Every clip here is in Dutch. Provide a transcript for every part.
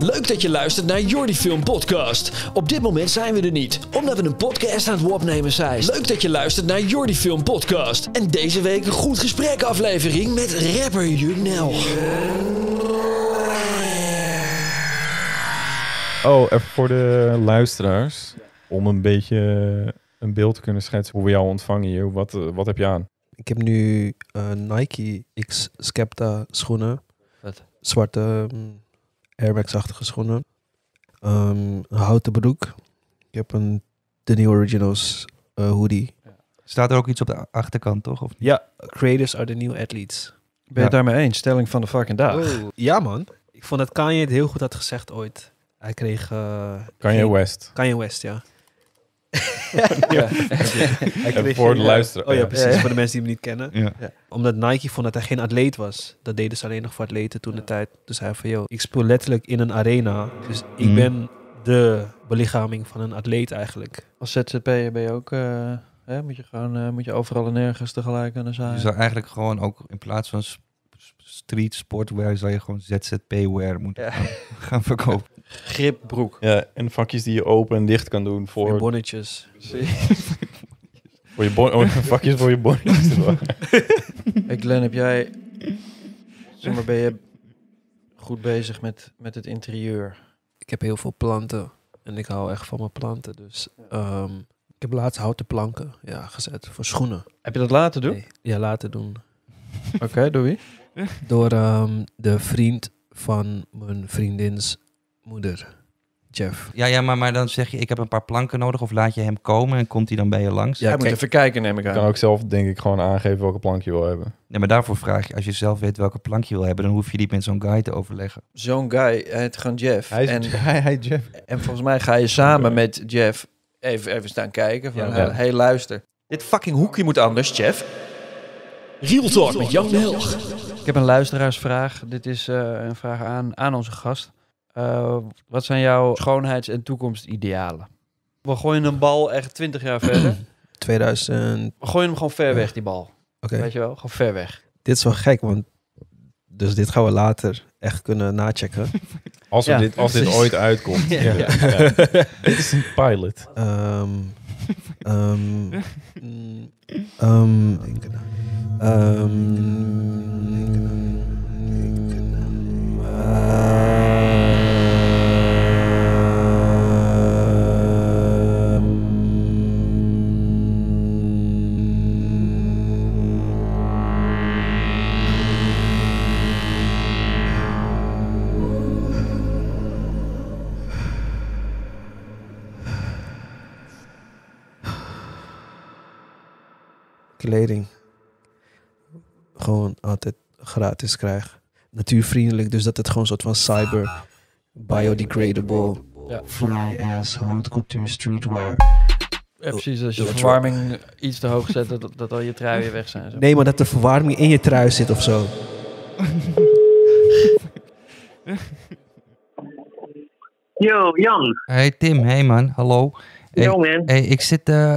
Leuk dat je luistert naar Joardy Film Podcast. Op dit moment zijn we er niet, omdat we een podcast aan het opnemen zijn. Leuk dat je luistert naar Joardy Film Podcast. En deze week een goed gesprek aflevering met rapper YUNG NNELG. Oh, even voor de luisteraars. Om een beetje een beeld te kunnen schetsen hoe we jou ontvangen hier. Wat heb je aan? Ik heb nu Nike X-Skepta schoenen. Wat? Zwarte Air Max-achtige schoenen. Een houten broek. Ik heb een The New Originals hoodie. Ja. Staat er ook iets op de achterkant, toch? Of niet? Ja. Creators are the new athletes. Ben je het daarmee eens? Stelling van de fucking dag. Oh. Ja, man. Ik vond dat Kanye het heel goed had gezegd ooit. Hij kreeg... Kanye West. Kanye West, ja. Ja. En voor de luisteraar. Oh ja, precies. Ja. Voor de mensen die hem niet kennen. Ja. Ja. Omdat Nike vond dat hij geen atleet was. Dat deden ze alleen nog voor atleten toen de tijd. Dus hij van, yo, ik speel letterlijk in een arena. Dus ik ben de belichaming van een atleet eigenlijk. Als ZZP'er ben je ook... moet je overal en nergens tegelijk kunnen zijn. Je zou eigenlijk gewoon ook in plaats van street sportwear... zou je gewoon ZZP-wear moeten gaan verkopen. Gripbroek. Ja, en vakjes die je open en dicht kan doen voor... je bonnetjes. Vakjes voor je bonnetjes. Hey Glenn, heb jij... zeg maar, ben je goed bezig met het interieur? Ik heb heel veel planten. En ik hou echt van mijn planten. Dus ik heb laatst houten planken gezet voor schoenen. Heb je dat laten doen? Nee, ja, laten doen. Oké, door wie? Door de vriend van mijn vriendins... moeder, Jeff. Ja, maar dan zeg je, ik heb een paar planken nodig... of laat je hem komen en komt hij dan bij je langs? Ja, moet even kijken, neem ik aan. Je kan ook zelf, denk ik, gewoon aangeven welke plank je wil hebben. Nee, maar daarvoor vraag je, als je zelf weet welke plank je wil hebben... dan hoef je niet met zo'n guy te overleggen. Zo'n guy, hij heet gewoon Jeff. Hij Jeff. En volgens mij ga je samen met Jeff even staan kijken. Van, hey, luister. Dit fucking hoekje moet anders, Jeff. Real Talk met YUNG NNELG. Ik heb een luisteraarsvraag. Dit is een vraag aan onze gast... wat zijn jouw schoonheids- en toekomstidealen? We gooien een bal echt 20 jaar verder. 2000... We gooien hem gewoon ver weg, die bal. Okay. Weet je wel? Gewoon ver weg. Dit is wel gek, want... Dus dit gaan we later echt kunnen nachecken. Als dit ooit uitkomt. Ja. Dit is een pilot. Kleding. Gewoon altijd gratis krijg. Natuurvriendelijk, dus dat het gewoon een soort van cyber biodegradable. Ja. Fly ass houtcultuur streetwear. Ja, precies, als je de verwarming iets te hoog zet, dat al je truien weg zijn. Zo. Nee, maar dat de verwarming in je trui zit of zo. Yo, Jan. Hey Tim, hey man, hallo. Hey,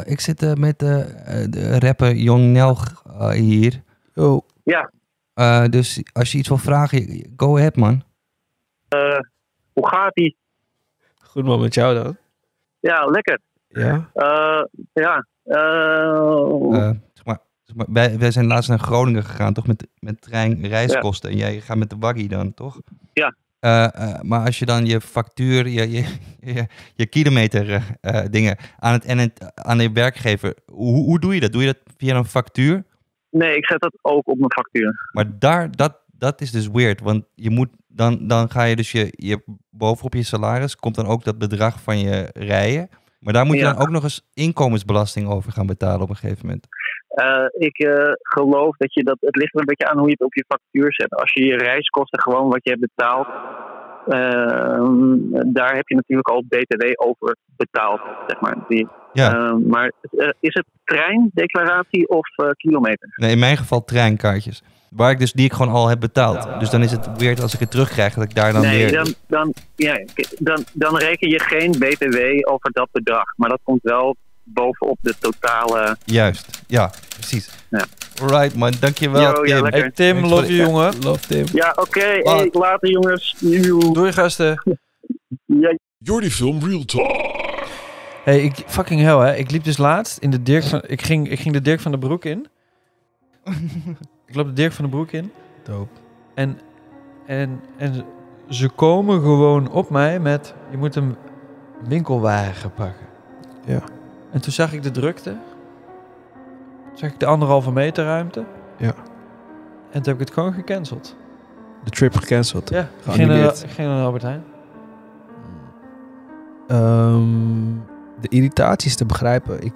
ik zit met de rapper YUNG NNELG hier. Oh. Ja. Dus als je iets wil vragen, go ahead man. Hoe gaat ie? Goed man, met jou dan? Ja, lekker. Ja? Wij zijn laatst naar Groningen gegaan, toch? Met trein, reiskosten. Ja. En jij gaat met de buggy dan, toch? Ja. Maar als je dan je factuur, je kilometer dingen aan je werkgever, hoe doe je dat? Doe je dat via een factuur? Nee, ik zet dat ook op mijn factuur. Maar dat is dus weird, want je moet dan ga je dus je bovenop je salaris komt dan ook dat bedrag van je rijden. Maar daar moet je dan ook nog eens inkomensbelasting over gaan betalen op een gegeven moment. Ik geloof dat het ligt er een beetje aan hoe je het op je factuur zet. Als je reiskosten gewoon wat je hebt betaald, daar heb je natuurlijk al BTW over betaald, zeg maar. Maar is het treindeclaratie of kilometer? Nee, in mijn geval treinkaartjes. Die ik gewoon al heb betaald. Dus dan is het weird als ik het terugkrijg dat ik daar dan weer... Dan reken je geen BTW over dat bedrag. Maar dat komt wel bovenop de totale... Juist, ja, precies. Ja. Alright man, dankjewel. Yo, Tim. Ja, hey, Tim, love je jongen. Love Tim. Ja, oké. Hey, later jongens. Doei gasten. Ja. Joardy Film Real Talk. Hey, fucking hell, hè. Ik liep dus laatst in de Dirk van... Ik ging de Dirk van den Broek in. Ik loop de Dirk van den Broek in. Dope. En ze komen gewoon op mij met... Je moet een winkelwagen pakken. Ja. En toen zag ik de drukte. Toen zag ik de 1,5 meter ruimte. Ja. En toen heb ik het gewoon gecanceld. De trip gecanceld? Ja. Ik ging naar Albert Heijn. De irritatie is te begrijpen.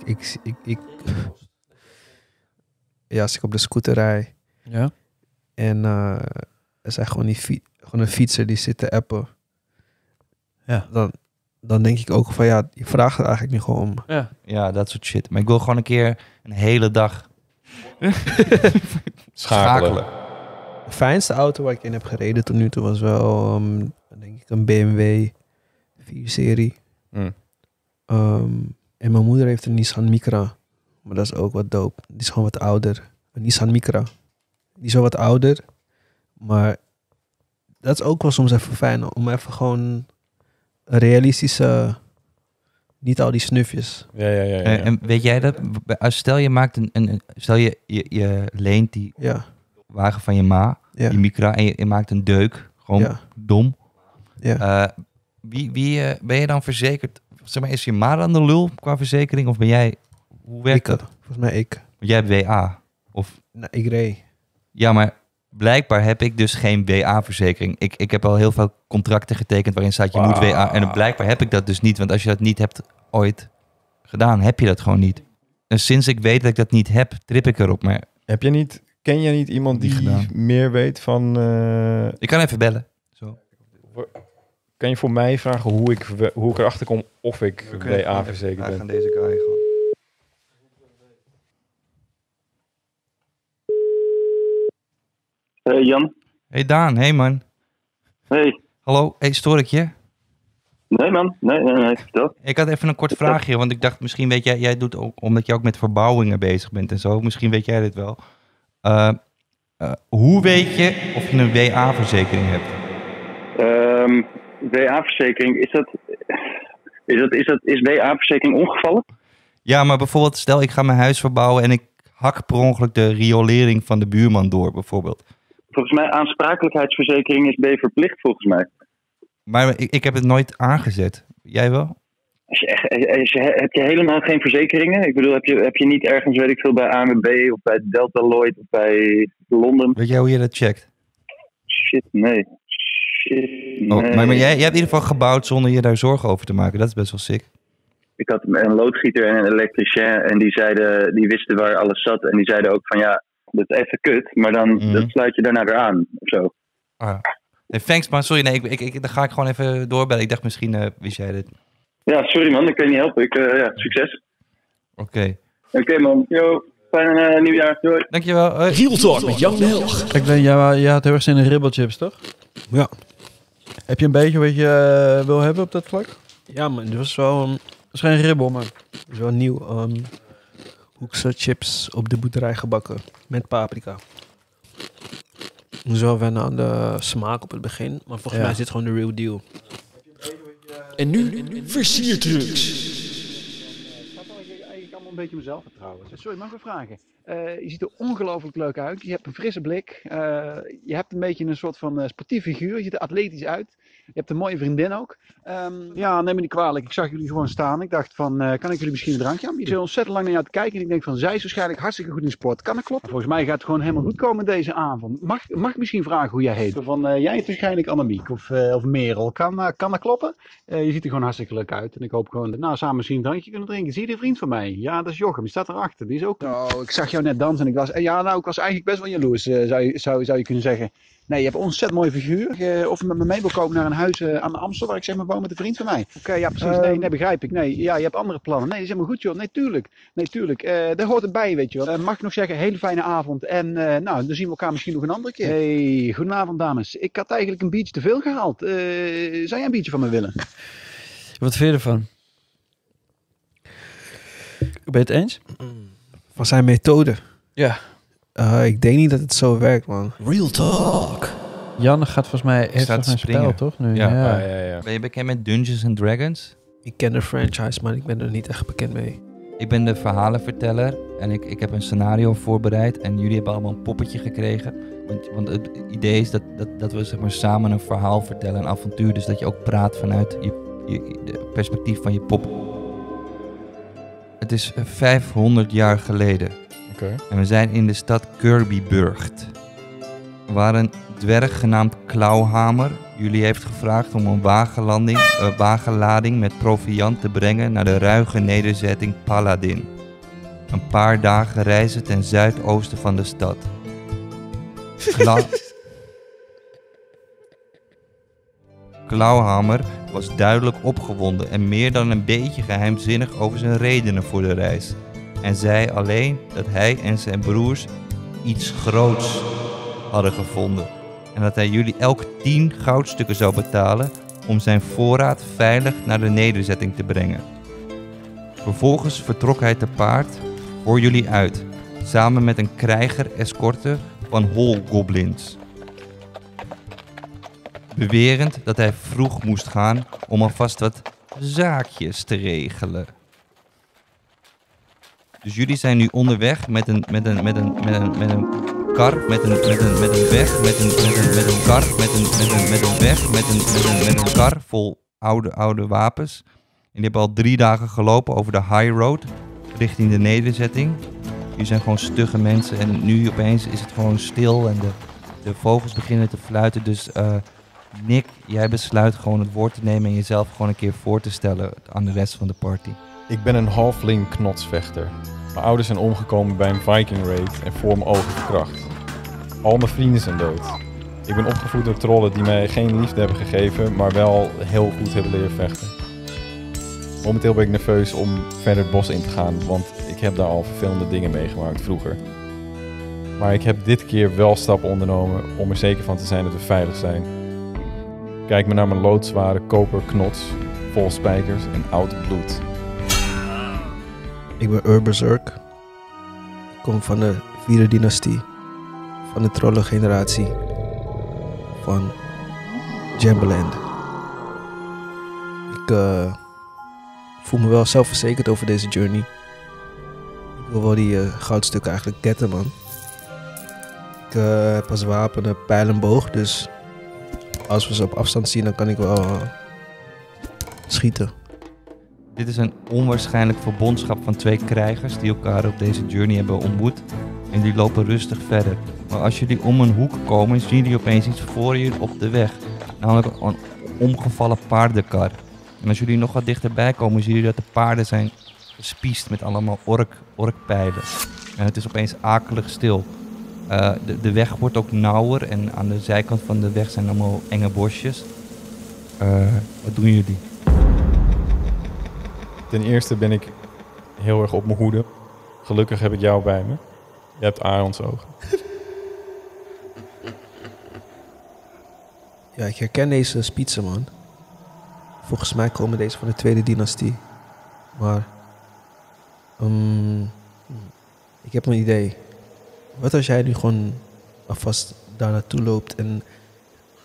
Ja, als ik op de scooter rijd. Ja. En er zijn gewoon, een fietser die zit te appen. Ja. Dan denk ik ook van ja, je vraagt er eigenlijk niet gewoon om. Ja. Ja, dat soort shit. Maar ik wil gewoon een keer een hele dag schakelen. De fijnste auto waar ik in heb gereden tot nu toe was wel, denk ik, een BMW 4-serie. Mm. En mijn moeder heeft een Nissan Micra. Maar dat is ook wat dope. Die is gewoon wat ouder. Een Nissan Micra. Die is wel wat ouder. Maar dat is ook wel soms even fijn. Om even gewoon een realistische... Niet al die snufjes. Ja. En weet jij dat? Stel je maakt je leent die wagen van je ma. Ja. Die Micra. En je maakt een deuk. Gewoon dom. Ja. Wie ben je dan verzekerd? Zeg maar, is je ma dan de lul qua verzekering? Of ben jij... Hoe werkt dat? Volgens mij ik. Jij hebt WA? Of... Nou, ik reed. Ja, maar blijkbaar heb ik dus geen WA-verzekering. Ik heb al heel veel contracten getekend waarin staat je moet WA. En blijkbaar heb ik dat dus niet. Want als je dat niet hebt ooit gedaan, heb je dat gewoon niet. En sinds ik weet dat ik dat niet heb, trip ik erop. Maar ken jij niet iemand die meer weet van... Ik kan even bellen. Zo. Kan je voor mij vragen hoe ik erachter kom of ik WA-verzekerd ben? Aan deze guy gewoon. Hey Jan. Hey Daan, hey man. Hey. Hallo, stoor ik je? Nee man, nee, vertel. Ik had even een kort vraagje, want ik dacht misschien weet jij doet ook, omdat je ook met verbouwingen bezig bent en zo, misschien weet jij dit wel. Hoe weet je of je een WA-verzekering hebt? WA-verzekering, is WA-verzekering ongevallen? Ja, maar bijvoorbeeld stel ik ga mijn huis verbouwen en ik hak per ongeluk de riolering van de buurman door bijvoorbeeld. Volgens mij aansprakelijkheidsverzekering is B verplicht, volgens mij. Maar ik heb het nooit aangezet. Jij wel? Heb je helemaal geen verzekeringen? Ik bedoel, heb je niet ergens, weet ik veel, bij ANWB of bij Delta Lloyd of bij Londen? Weet jij hoe je dat checkt? Shit, nee. Oh, maar jij hebt in ieder geval gebouwd zonder je daar zorgen over te maken. Dat is best wel sick. Ik had een loodgieter en een elektricien en die wisten waar alles zat. En die zeiden ook van ja... Dat is even kut, maar dan dat sluit je daarna weer aan, of zo. Ah. Nee, thanks man, sorry, nee, dan ga ik gewoon even doorbellen. Ik dacht misschien, wist jij dit? Ja, sorry man, ik kan je niet helpen. Succes. Oké. Oké man, yo, fijn nieuwjaar, doei. Dankjewel. Real Talk met Young NNELG. Kijk, jij had heel erg zin in ribbelchips, toch? Ja. Heb je een beetje wat je wil hebben op dat vlak? Ja man, dat was wel... Dat is geen ribbel, maar dat is wel nieuw... Hoekse chips op de boerderij gebakken met paprika. Zo wennen aan de smaak op het begin, maar volgens mij is dit gewoon de real deal. En nu versierdrugs. Ik kan wel een beetje mezelf vertrouwen. Sorry, mag ik vragen? Je ziet er ongelooflijk leuk uit. Je hebt een frisse blik. Je hebt een beetje een soort van sportief figuur. Je ziet er atletisch uit. Je hebt een mooie vriendin ook. Ja, neem me niet kwalijk. Ik zag jullie gewoon staan. Ik dacht van, kan ik jullie misschien een drankje aan? Je zit ontzettend lang naar jou te kijken. En ik denk van, zij is waarschijnlijk hartstikke goed in sport. Kan dat kloppen? Volgens mij gaat het gewoon helemaal goed komen deze avond. Mag ik misschien vragen hoe jij heet? Van, jij heet waarschijnlijk Annemiek of Merel. Kan dat kloppen? Je ziet er gewoon hartstikke leuk uit. En ik hoop gewoon, samen misschien een drankje kunnen drinken. Zie je een vriend van mij? Ja, dat is Jochem. Die staat erachter. Die is ook... Oh, ik zag jou net dansen en ik was eigenlijk best wel jaloers, zou je kunnen zeggen. Nee, je hebt een ontzettend mooie figuur. Of je met me mee wil komen naar een huis aan Amstel, waar ik zeg maar woon met een vriend van mij. Oké, ja precies. Nee, begrijp ik. Nee, ja, je hebt andere plannen. Nee, dat is helemaal goed joh. Nee, tuurlijk. Daar hoort het bij, weet je wel. Mag ik nog zeggen, hele fijne avond. En dan zien we elkaar misschien nog een andere keer. Hey, goedenavond dames. Ik had eigenlijk een biertje te veel gehaald. Zou jij een biertje van me willen? Wat vind je ervan? Ben je het eens? Van zijn methode. Ja. Ik denk niet dat het zo werkt, man. Real Talk. Jan gaat volgens mij... heeft volgens mij spel, toch? Nu? Ja. Ja. Ja. Ben je bekend met Dungeons and Dragons? Ik ken de franchise, maar ik ben er niet echt bekend mee. Ik ben de verhalenverteller en ik heb een scenario voorbereid. En jullie hebben allemaal een poppetje gekregen. Want het idee is dat we zeg maar samen een verhaal vertellen, een avontuur. Dus dat je ook praat vanuit je perspectief van je pop. Het is 500 jaar geleden. Okay. En we zijn in de stad Kirbyburgt, waar een dwerg genaamd Klauwhamer jullie heeft gevraagd om een wagenlading met proviant te brengen naar de ruige nederzetting Paladin. Een paar dagen reizen ten zuidoosten van de stad. Klauwhamer was duidelijk opgewonden en meer dan een beetje geheimzinnig over zijn redenen voor de reis. En zei alleen dat hij en zijn broers iets groots hadden gevonden. En dat hij jullie elk 10 goudstukken zou betalen om zijn voorraad veilig naar de nederzetting te brengen. Vervolgens vertrok hij te paard voor jullie uit, samen met een krijger-escorte van Holgoblins. Bewerend dat hij vroeg moest gaan om alvast wat zaakjes te regelen. Dus jullie zijn nu onderweg met een kar vol oude wapens. En die hebben al 3 dagen gelopen over de high road richting de nederzetting. Jullie zijn gewoon stugge mensen en nu opeens is het gewoon stil en de vogels beginnen te fluiten. Dus Nick, jij besluit gewoon het woord te nemen en jezelf gewoon een keer voor te stellen aan de rest van de party. Ik ben een halfling knotsvechter. Mijn ouders zijn omgekomen bij een viking raid en voor mijn ogen verkracht. Al mijn vrienden zijn dood. Ik ben opgevoed door trollen die mij geen liefde hebben gegeven, maar wel heel goed hebben leren vechten. Momenteel ben ik nerveus om verder het bos in te gaan, want ik heb daar al vervelende dingen meegemaakt vroeger. Maar ik heb dit keer wel stappen ondernomen om er zeker van te zijn dat we veilig zijn. Kijk me naar mijn loodzware koperknots, vol spijkers en oud bloed. Ik ben Urberserk. Ik kom van de 4e dynastie. Van de trollengeneratie. Van Jemberland. Ik voel me wel zelfverzekerd over deze journey. Ik wil wel die goudstukken eigenlijk getten, man. Ik heb als wapen een pijlenboog, dus als we ze op afstand zien, dan kan ik wel schieten. Dit is een onwaarschijnlijk verbondschap van 2 krijgers die elkaar op deze journey hebben ontmoet. En die lopen rustig verder. Maar als jullie om een hoek komen, zien jullie opeens iets voor je op de weg. Namelijk een omgevallen paardenkar. En als jullie nog wat dichterbij komen, zien jullie dat de paarden zijn gespiest met allemaal orkpijlen. En het is opeens akelig stil. De weg wordt ook nauwer en aan de zijkant van de weg zijn allemaal enge bosjes. Wat doen jullie? Ten eerste ben ik heel erg op mijn hoede. Gelukkig heb ik jou bij me. Je hebt Arons ogen. Ja, ik herken deze spitsen, man. Volgens mij komen deze van de 2e dynastie. Maar ik heb een idee. Wat als jij nu gewoon alvast daar naartoe loopt en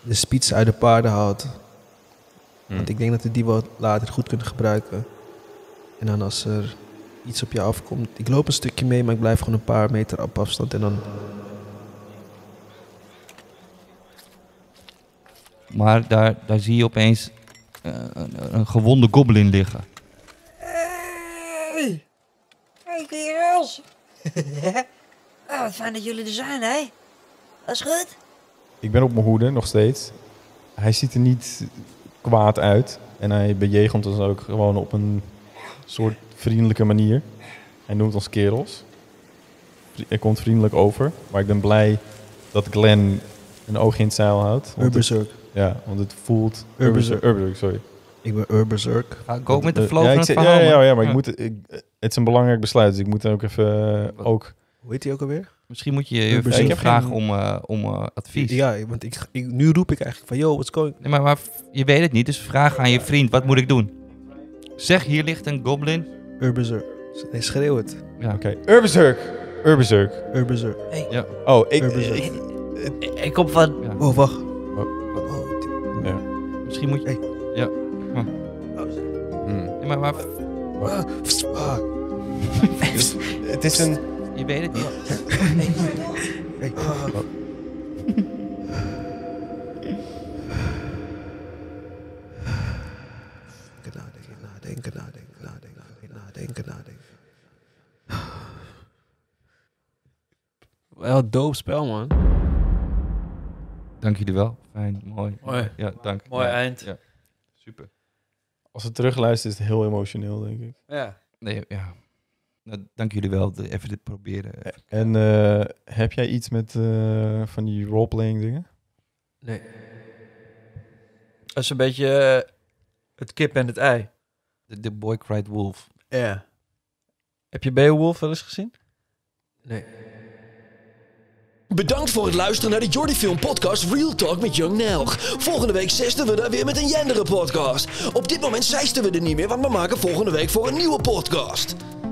de spitsen uit de paarden haalt? Want ik denk dat we die wat later goed kunnen gebruiken. En dan als er iets op je afkomt... Ik loop een stukje mee, maar ik blijf gewoon een paar meter op afstand. En dan... Maar daar zie je opeens een gewonde goblin liggen. Hey! Hey, kerels! Oh, wat fijn dat jullie er zijn, hè? Dat is goed? Ik ben op mijn hoede, nog steeds. Hij ziet er niet kwaad uit. En hij bejegent ons ook gewoon op een... soort vriendelijke manier. Hij noemt ons kerels. Hij komt vriendelijk over. Maar ik ben blij dat Glenn een oog in het zeil houdt. Urberserk. Ja, want het voelt... Urberserk, sorry. Ik ben Urberserk. Ga ik ook met de flow van het verhaal? Ja, maar ik moet... Het is een belangrijk besluit, dus ik moet ook even... Hoe heet hij ook alweer? Misschien moet je vragen om advies. Ja, want nu roep ik eigenlijk van... Yo, what's going? Nee, maar je weet het niet, dus vraag aan je vriend. Wat moet ik doen? Zeg, hier ligt een goblin. Urberserk. Nee, schreeuw het. Ja, oké. Urberserk. Hey. Ja. Oh, ik kom van... Ja. Oh, wacht. Ja. Misschien moet je... Hey. Ja. Maar... Nee, maar waar... Het is een... Je weet het niet. Hey. Nadenken. Wel een dope spel, man. Dank jullie wel. Fijn, mooi. Ja, dank. Mooi eind. Ja. Super. Als we terugluisteren is het heel emotioneel, denk ik. Ja. Nee, ja. Nou, dank jullie wel. Even dit proberen. Even. En heb jij iets met van die roleplaying dingen? Nee. Dat is een beetje het kip en het ei. The Boy Cried Wolf. Ja. Yeah. Heb je Beowulf wel eens gezien? Nee. Bedankt voor het luisteren naar de Joardy Film Podcast Real Talk met YUNG NNELG. Volgende week zesten we daar weer met een jendere podcast. Op dit moment zeisten we er niet meer, want we maken volgende week voor een nieuwe podcast.